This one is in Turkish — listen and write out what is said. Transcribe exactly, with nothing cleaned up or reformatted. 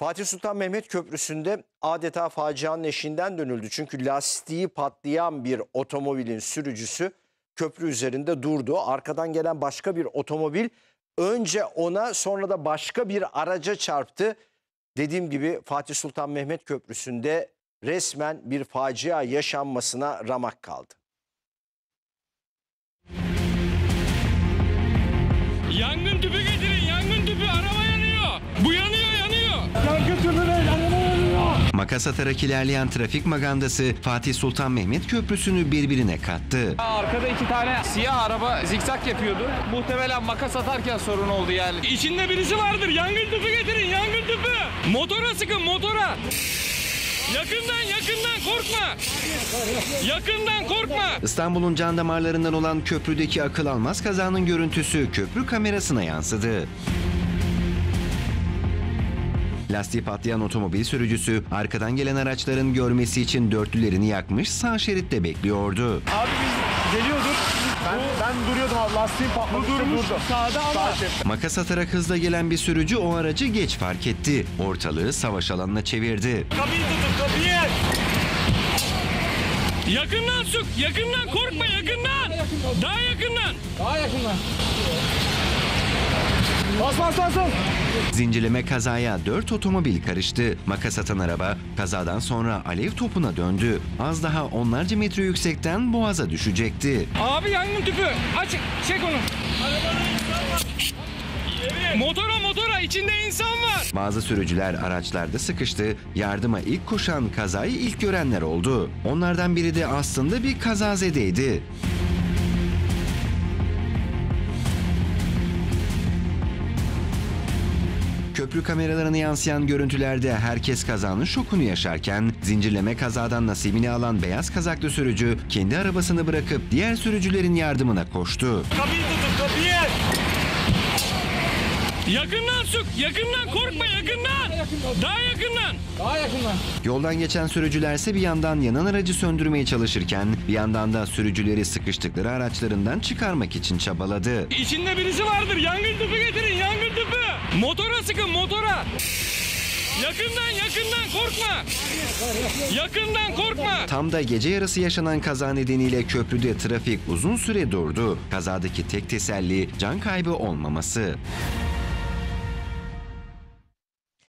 Fatih Sultan Mehmet Köprüsü'nde adeta facianın eşiğinden dönüldü. Çünkü lastiği patlayan bir otomobilin sürücüsü köprü üzerinde durdu. Arkadan gelen başka bir otomobil önce ona, sonra da başka bir araca çarptı. Dediğim gibi Fatih Sultan Mehmet Köprüsü'nde resmen bir facia yaşanmasına ramak kaldı. Yangın tüpü getirin, yangın tüpü, araba yanıyor. Bu yanıyor, yanıyor. Yangın tüpü ver, araba yanıyor. Makas atarak ilerleyen trafik magandası Fatih Sultan Mehmet Köprüsü'nü birbirine kattı. Arkada iki tane siyah araba zikzak yapıyordu. Muhtemelen makas atarken sorun oldu yani. İçinde birisi vardır, yangın tüpü getirin, yangın tüpü. Motora sıkın, motora. Yakından, yakından korkma. Yakından korkma. İstanbul'un can damarlarından olan köprüdeki akıl almaz kazanın görüntüsü köprü kamerasına yansıdı. Lastiği patlayan otomobil sürücüsü arkadan gelen araçların görmesi için dörtlülerini yakmış, sağ şeritte bekliyordu. Abi biz geliyorduk. Ben, ben duruyordum abi, lastiğim patlamıştı, durmuş, burada. Sağda ama. Makas atarak hızla gelen bir sürücü o aracı geç fark etti. Ortalığı savaş alanına çevirdi. Kapıyı tutun, kapıyı! Yakından sık, yakından korkma, yakından! Daha yakından! Daha yakından! Bas, bas, bas, bas. Zincirleme kazaya dört otomobil karıştı. Makas atan araba kazadan sonra alev topuna döndü. Az daha onlarca metre yüksekten boğaza düşecekti. Abi yangın tüpü aç, çek onu. Motora motora, içinde insan var. Bazı sürücüler araçlarda sıkıştı. Yardıma ilk koşan kazayı ilk görenler oldu. Onlardan biri de aslında bir kazazedeydi. Köprü kameralarına yansıyan görüntülerde herkes kazanın şokunu yaşarken zincirleme kazadan nasibini alan beyaz kazaklı sürücü kendi arabasını bırakıp diğer sürücülerin yardımına koştu. Kapıyı tutun, kapıyı! Yakından sık, yakından korkma, yakından! Daha yakından! Daha yakından! Yoldan geçen sürücülerse bir yandan yanan aracı söndürmeye çalışırken bir yandan da sürücüleri sıkıştıkları araçlarından çıkarmak için çabaladı. İçinde birisi vardır, yangın tüpü getirin, yangın tüpü! Motora sıkın, motora! Yakından, yakından korkma! Yakından korkma! Tam da gece yarısı yaşanan kaza nedeniyle köprüde trafik uzun süre durdu. Kazadaki tek teselli can kaybı olmaması.